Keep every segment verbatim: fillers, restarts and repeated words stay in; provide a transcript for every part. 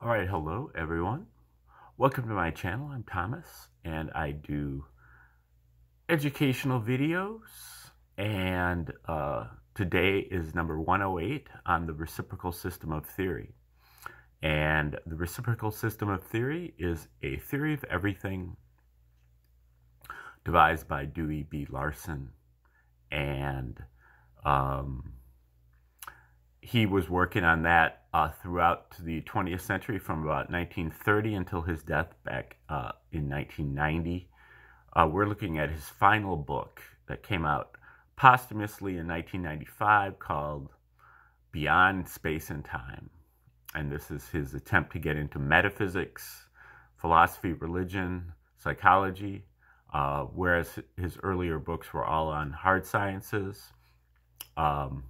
All right, hello everyone. Welcome to my channel. I'm Thomas and I do educational videos, and uh, today is number one oh eight on the reciprocal system of theory. And the reciprocal system of theory is a theory of everything devised by Dewey B. Larson, and um, he was working on that uh, throughout the twentieth century, from about nineteen thirty until his death back uh, in nineteen ninety. Uh, we're looking at his final book that came out posthumously in nineteen ninety-five called Beyond Space and Time. And this is his attempt to get into metaphysics, philosophy, religion, psychology, uh, whereas his earlier books were all on hard sciences. Um,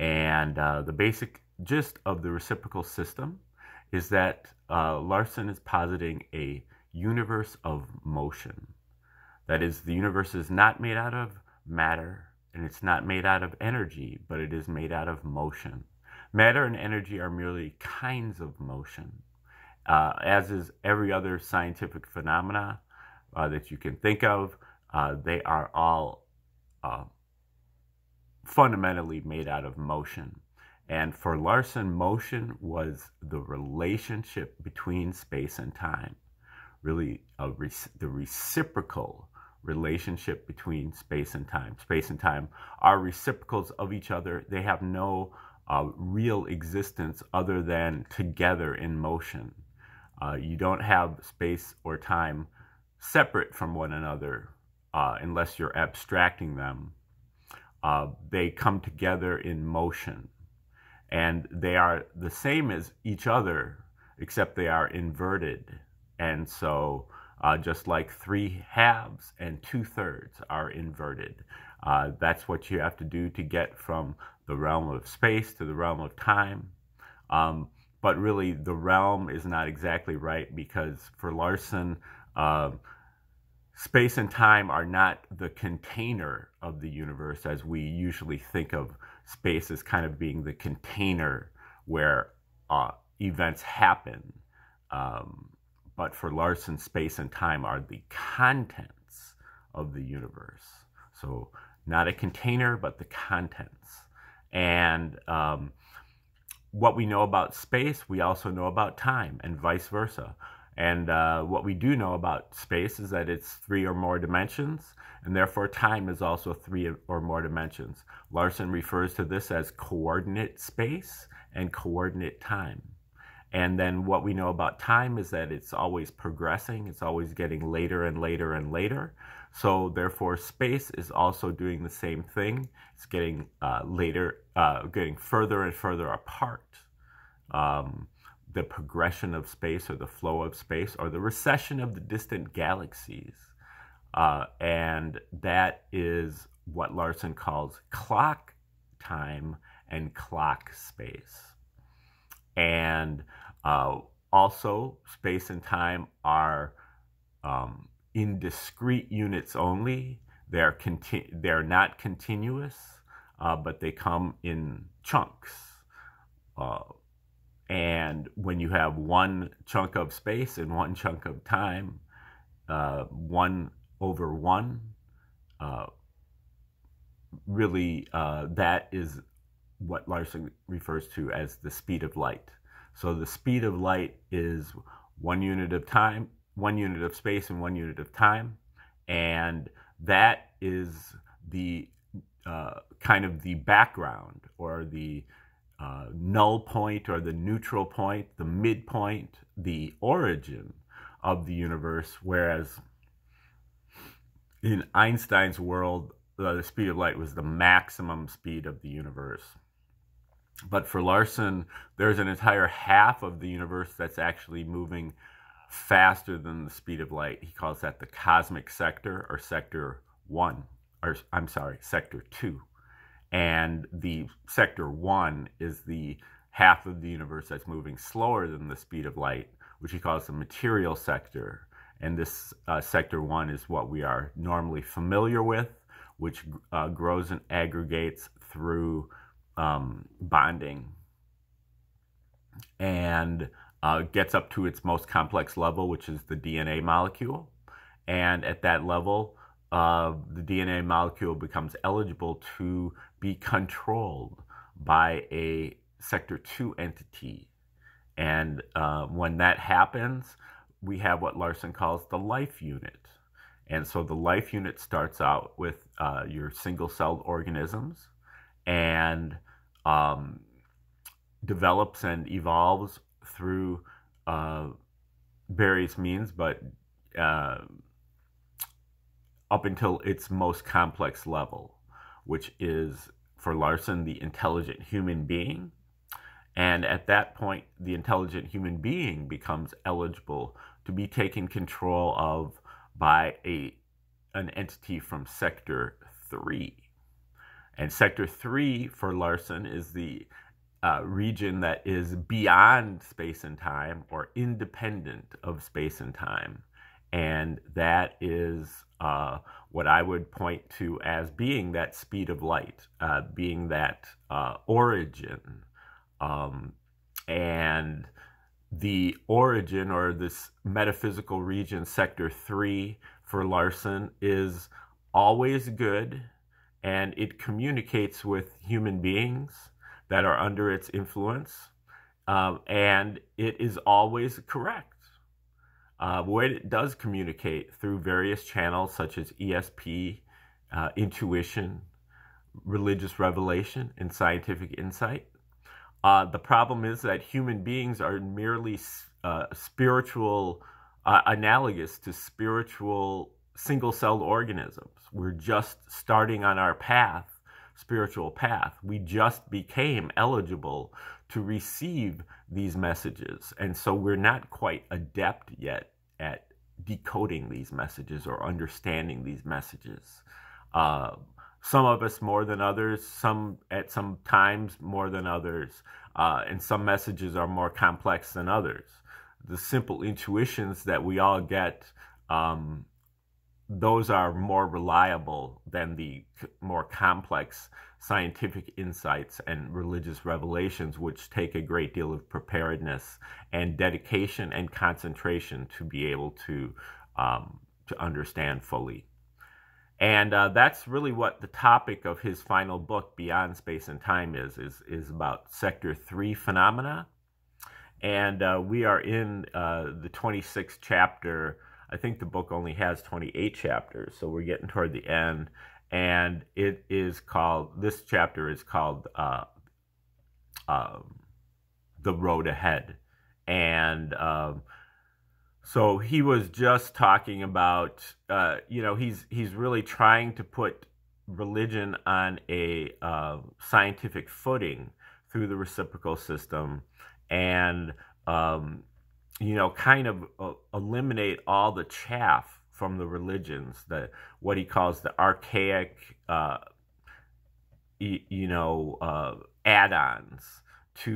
and uh, the basic gist of the reciprocal system is that uh, Larson is positing a universe of motion. That is, the universe is not made out of matter, and it's not made out of energy, but it is made out of motion. Matter and energy are merely kinds of motion, uh, as is every other scientific phenomena uh, that you can think of. Uh, they are all uh, fundamentally made out of motion. And for Larson, motion was the relationship between space and time, really a re the reciprocal relationship between space and time. Space and time are reciprocals of each other. They have no Uh, real existence other than together in motion. Uh, you don't have space or time separate from one another uh, unless you're abstracting them. Uh, they come together in motion, and they are the same as each other, except they are inverted. And so uh, just like three halves and two thirds are inverted. Uh, that's what you have to do to get from the realm of space to the realm of time. Um, but really, the realm is not exactly right, because for Larson, uh, space and time are not the container of the universe, as we usually think of space as kind of being the container where uh, events happen. Um, but for Larson, space and time are the contents of the universe. So not a container, but the contents. And um, what we know about space, we also know about time, and vice versa. And uh, what we do know about space is that it's three or more dimensions, and therefore time is also three or more dimensions. Larson refers to this as coordinate space and coordinate time. And then what we know about time is that it's always progressing, it's always getting later and later and later. So therefore, space is also doing the same thing. It's getting uh, later, uh, getting further and further apart. Um, the progression of space, or the flow of space, or the recession of the distant galaxies. Uh, and that is what Larson calls clock time and clock space. And uh, also, space and time are um, in discrete units only. They're conti they're not continuous, uh, but they come in chunks. Uh, and when you have one chunk of space and one chunk of time, uh, one over one, uh, really uh, that is what Larson refers to as the speed of light. So the speed of light is one unit of time, one unit of space, and one unit of time. And that is the uh, kind of the background, or the uh, null point, or the neutral point, the midpoint, the origin of the universe. Whereas in Einstein's world, uh, the speed of light was the maximum speed of the universe. But for Larson, there's an entire half of the universe that's actually moving faster than the speed of light. He calls that the cosmic sector, or sector one, or I'm sorry, sector two. And the sector one is the half of the universe that's moving slower than the speed of light, which he calls the material sector. And this uh, sector one is what we are normally familiar with, which uh, grows and aggregates through um, bonding. And uh, gets up to its most complex level, which is the D N A molecule. And at that level, uh, the D N A molecule becomes eligible to be controlled by a sector two entity. And uh, when that happens, we have what Larson calls the life unit. And so the life unit starts out with uh, your single-celled organisms and um, develops and evolves through uh, various means, but uh, up until its most complex level, which is, for Larson, the intelligent human being. And at that point, the intelligent human being becomes eligible to be taken control of by a, an entity from sector three. And sector three, for Larson, is the uh, region that is beyond space and time, or independent of space and time. And that is uh, what I would point to as being that speed of light, uh, being that uh, origin. Um, and the origin, or this metaphysical region, sector three, for Larson, is always good, and it communicates with human beings that are under its influence, um, and it is always correct. Uh, where it does communicate through various channels such as E S P, uh, intuition, religious revelation, and scientific insight. Uh, the problem is that human beings are merely uh, spiritual, uh, analogous to spiritual single-celled organisms. We're just starting on our path, spiritual path. We just became eligible to receive these messages. And so we're not quite adept yet at decoding these messages or understanding these messages. Uh, Some of us more than others, some at some times more than others, uh, and some messages are more complex than others. The simple intuitions that we all get, um, those are more reliable than the more complex scientific insights and religious revelations, which take a great deal of preparedness and dedication and concentration to be able to, um, to understand fully. And uh, that's really what the topic of his final book, Beyond Space and Time, is, is, is about sector three phenomena. And uh, we are in uh, the twenty-sixth chapter. I think the book only has twenty-eight chapters, so we're getting toward the end. And it is called, this chapter is called uh, uh, The Road Ahead. And Uh, So he was just talking about, uh, you know, he's he's really trying to put religion on a uh, scientific footing through the reciprocal system, and um, you know, kind of uh, eliminate all the chaff from the religions, the what he calls the archaic, uh, y you know, uh, add-ons to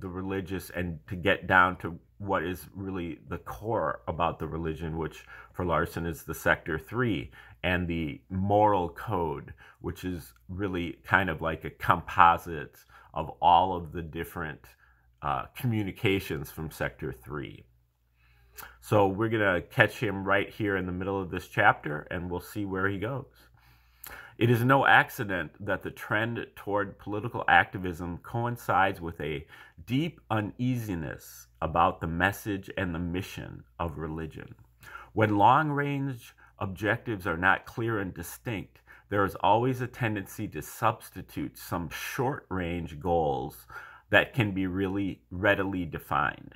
the religious, and to get down to what is really the core about the religion, which for Larson is the sector three and the moral code, which is really kind of like a composite of all of the different uh, communications from sector three. So we're going to catch him right here in the middle of this chapter, and we'll see where he goes. It is no accident that the trend toward political activism coincides with a deep uneasiness about the message and the mission of religion. When long-range objectives are not clear and distinct, there is always a tendency to substitute some short-range goals that can be really readily defined.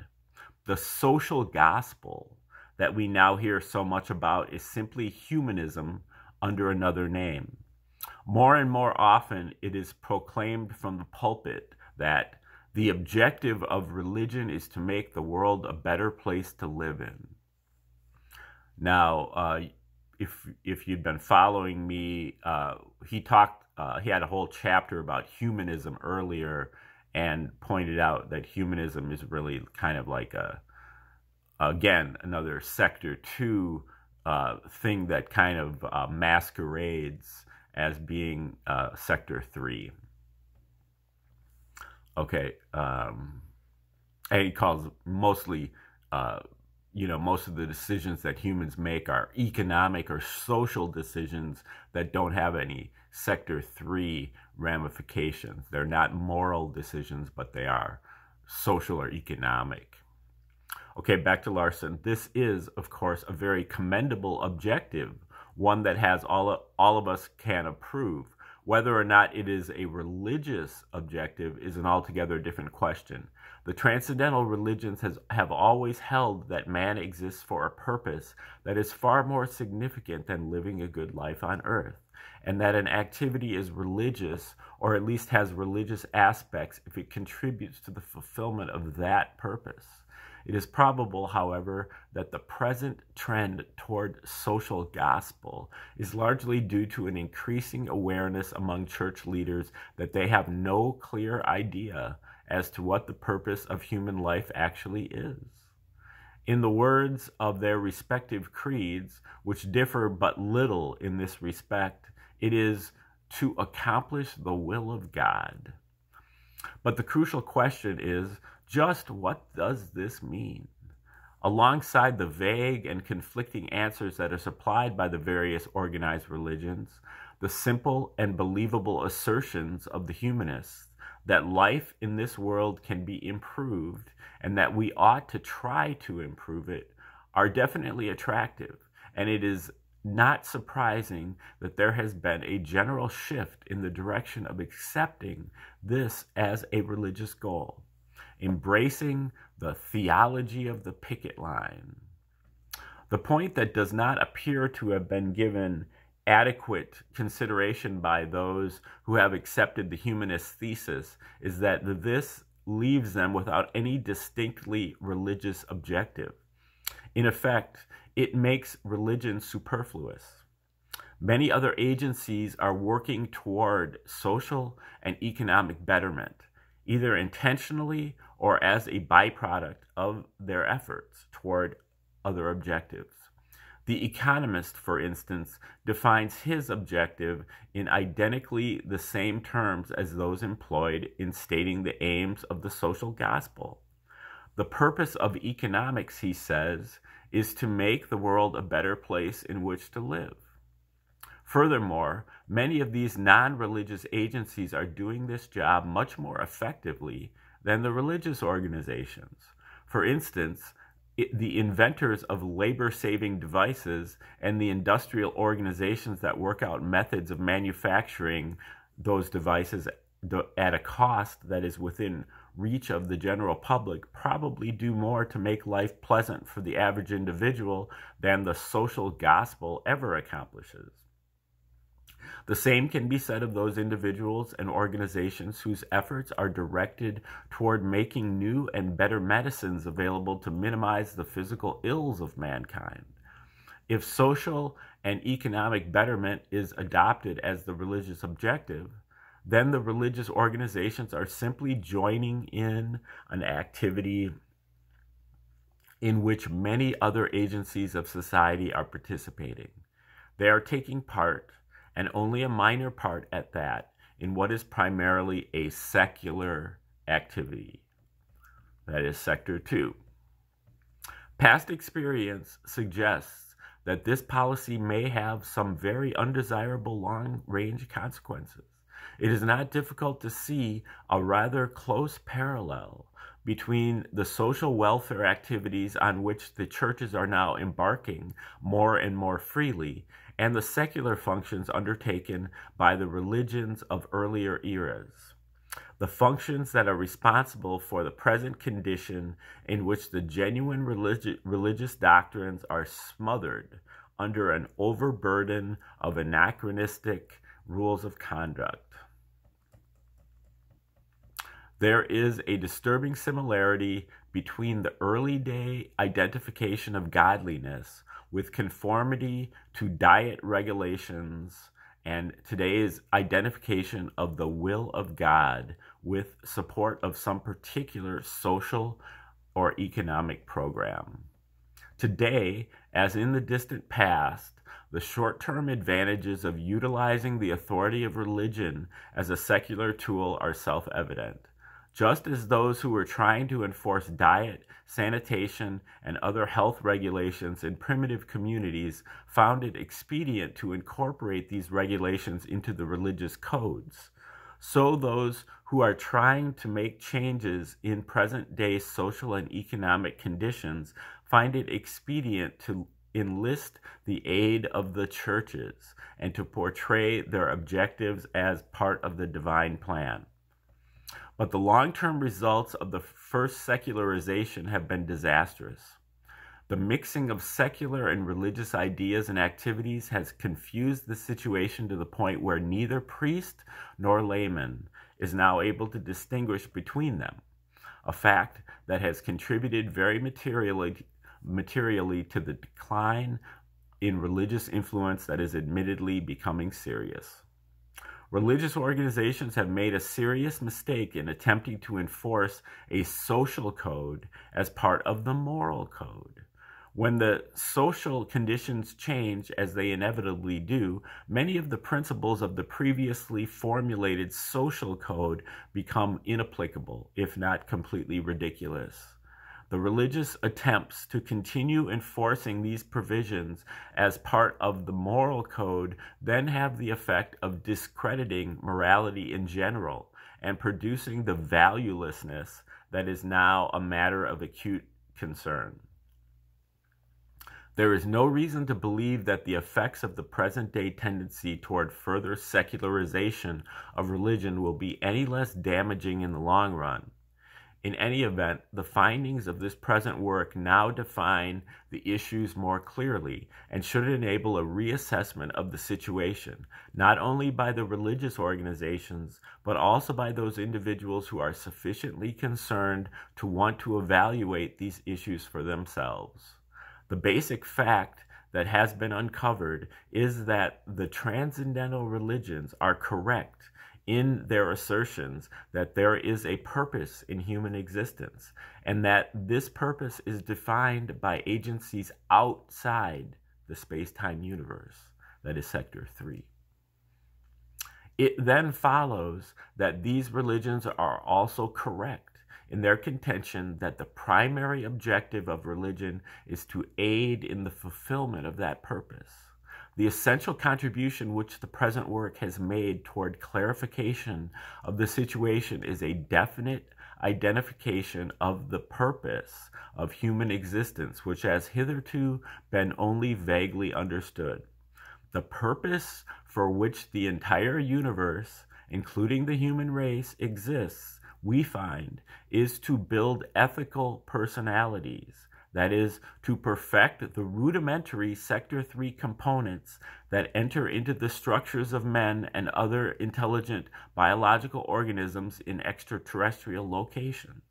The social gospel that we now hear so much about is simply humanism under another name. More and more often, it is proclaimed from the pulpit that the objective of religion is to make the world a better place to live in. Now, uh, if, if you've been following me, uh, he talked, uh, he had a whole chapter about humanism earlier, and pointed out that humanism is really kind of like a, again, another sector two uh, thing that kind of uh, masquerades as being uh, sector three. Okay, um, and he calls mostly, uh, you know, most of the decisions that humans make are economic or social decisions that don't have any sector three ramifications. They're not moral decisions, but they are social or economic. Okay, back to Larson. This is, of course, a very commendable objective, one that has all, all of us can approve. Whether or not it is a religious objective is an altogether different question. The transcendental religions has, have always held that man exists for a purpose that is far more significant than living a good life on earth, and that an activity is religious, or at least has religious aspects, if it contributes to the fulfillment of that purpose. It is probable, however, that the present trend toward social gospel is largely due to an increasing awareness among church leaders that they have no clear idea as to what the purpose of human life actually is. In the words of their respective creeds, which differ but little in this respect, it is to accomplish the will of God. But the crucial question is, just what does this mean? Alongside the vague and conflicting answers that are supplied by the various organized religions, the simple and believable assertions of the humanists that life in this world can be improved and that we ought to try to improve it are definitely attractive, and it is not surprising that there has been a general shift in the direction of accepting this as a religious goal. Embracing the theology of the picket line. The point that does not appear to have been given adequate consideration by those who have accepted the humanist thesis is that this leaves them without any distinctly religious objective. In effect, it makes religion superfluous. Many other agencies are working toward social and economic betterment, either intentionally or as a byproduct of their efforts toward other objectives. The economist, for instance, defines his objective in identically the same terms as those employed in stating the aims of the social gospel. The purpose of economics, he says, is to make the world a better place in which to live. Furthermore, many of these non-religious agencies are doing this job much more effectively than the religious organizations. For instance, it, the inventors of labor-saving devices and the industrial organizations that work out methods of manufacturing those devices at a cost that is within reach of the general public probably do more to make life pleasant for the average individual than the social gospel ever accomplishes. The same can be said of those individuals and organizations whose efforts are directed toward making new and better medicines available to minimize the physical ills of mankind. If social and economic betterment is adopted as the religious objective, then the religious organizations are simply joining in an activity in which many other agencies of society are participating. They are taking part, and only a minor part at that, in what is primarily a secular activity. That is sector two. Past experience suggests that this policy may have some very undesirable long-range consequences. It is not difficult to see a rather close parallel between the social welfare activities on which the churches are now embarking more and more freely and the secular functions undertaken by the religions of earlier eras. The functions that are responsible for the present condition in which the genuine religi- religious doctrines are smothered under an overburden of anachronistic rules of conduct. There is a disturbing similarity between the early day identification of godliness with conformity to diet regulations and today's identification of the will of God with support of some particular social or economic program. Today, as in the distant past, the short-term advantages of utilizing the authority of religion as a secular tool are self-evident. Just as those who were trying to enforce diet, sanitation, and other health regulations in primitive communities found it expedient to incorporate these regulations into the religious codes, so those who are trying to make changes in present-day social and economic conditions find it expedient to enlist the aid of the churches and to portray their objectives as part of the divine plan. But the long-term results of the first secularization have been disastrous. The mixing of secular and religious ideas and activities has confused the situation to the point where neither priest nor layman is now able to distinguish between them, a fact that has contributed very materially, materially to the decline in religious influence that is admittedly becoming serious. Religious organizations have made a serious mistake in attempting to enforce a social code as part of the moral code. When the social conditions change, as they inevitably do, many of the principles of the previously formulated social code become inapplicable, if not completely ridiculous. The religious attempts to continue enforcing these provisions as part of the moral code then have the effect of discrediting morality in general and producing the valuelessness that is now a matter of acute concern. There is no reason to believe that the effects of the present-day tendency toward further secularization of religion will be any less damaging in the long run. In any event, the findings of this present work now define the issues more clearly and should enable a reassessment of the situation, not only by the religious organizations, but also by those individuals who are sufficiently concerned to want to evaluate these issues for themselves. The basic fact that has been uncovered is that the transcendental religions are correct in their assertions that there is a purpose in human existence, and that this purpose is defined by agencies outside the space-time universe, that is Sector three. It then follows that these religions are also correct in their contention that the primary objective of religion is to aid in the fulfillment of that purpose. The essential contribution which the present work has made toward clarification of the situation is a definite identification of the purpose of human existence, which has hitherto been only vaguely understood. The purpose for which the entire universe, including the human race, exists, we find, is to build ethical personalities. That is, to perfect the rudimentary Sector three components that enter into the structures of men and other intelligent biological organisms in extraterrestrial locations.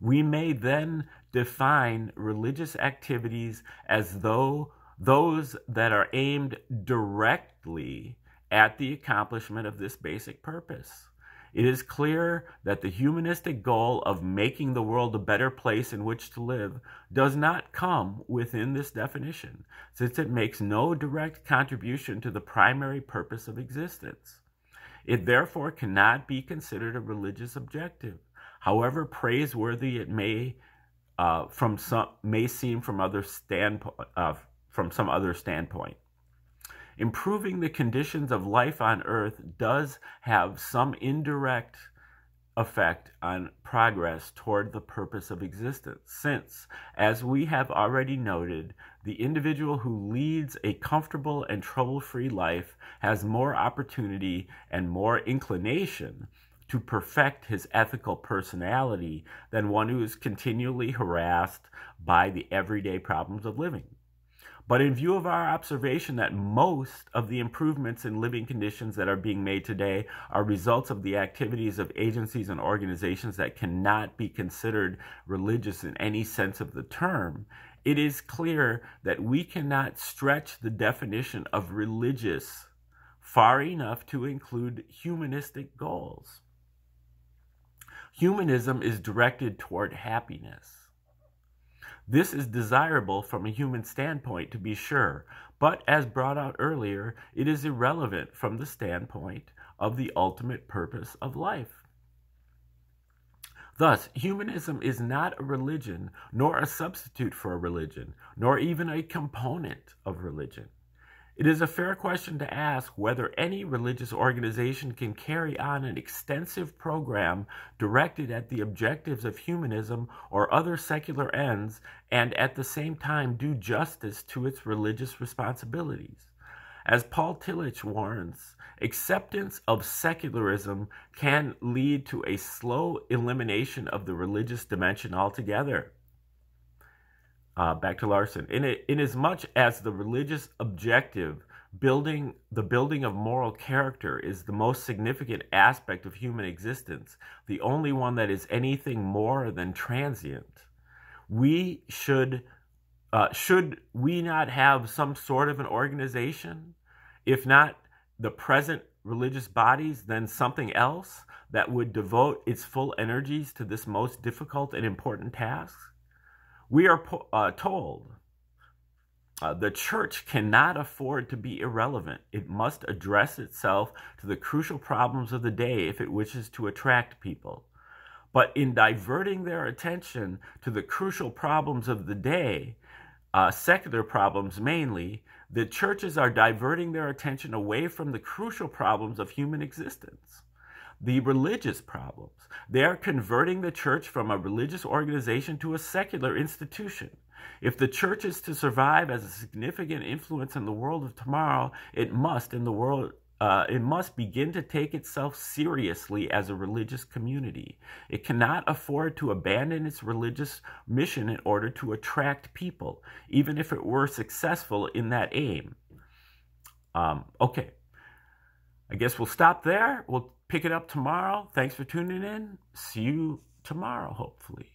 We may then define religious activities as though those that are aimed directly at the accomplishment of this basic purpose. It is clear that the humanistic goal of making the world a better place in which to live does not come within this definition, since it makes no direct contribution to the primary purpose of existence. It therefore cannot be considered a religious objective, however praiseworthy it may uh, from some may seem from other standpoint uh, from some other standpoint. Improving the conditions of life on Earth does have some indirect effect on progress toward the purpose of existence, since, as we have already noted, the individual who leads a comfortable and trouble-free life has more opportunity and more inclination to perfect his ethical personality than one who is continually harassed by the everyday problems of living. But in view of our observation that most of the improvements in living conditions that are being made today are results of the activities of agencies and organizations that cannot be considered religious in any sense of the term, it is clear that we cannot stretch the definition of religious far enough to include humanistic goals. Humanism is directed toward happiness. This is desirable from a human standpoint, to be sure, but as brought out earlier, it is irrelevant from the standpoint of the ultimate purpose of life. Thus, humanism is not a religion, nor a substitute for a religion, nor even a component of religion. It is a fair question to ask whether any religious organization can carry on an extensive program directed at the objectives of humanism or other secular ends and at the same time do justice to its religious responsibilities. As Paul Tillich warns, acceptance of secularism can lead to a slow elimination of the religious dimension altogether. Uh, back to Larson. In, it, in as much as the religious objective, building the building of moral character, is the most significant aspect of human existence, the only one that is anything more than transient, we should uh, should we not have some sort of an organization, if not the present religious bodies, then something else that would devote its full energies to this most difficult and important task? We are uh, told uh, the church cannot afford to be irrelevant. It must address itself to the crucial problems of the day if it wishes to attract people. But in diverting their attention to the crucial problems of the day, uh, secular problems mainly, the churches are diverting their attention away from the crucial problems of human existence. The religious problems. They are converting the church from a religious organization to a secular institution. If the church is to survive as a significant influence in the world of tomorrow, it must in the world uh, it must begin to take itself seriously as a religious community. It cannot afford to abandon its religious mission in order to attract people, even if it were successful in that aim. Um, okay, I guess we'll stop there. We'll pick it up tomorrow. Thanks for tuning in. See you tomorrow, hopefully.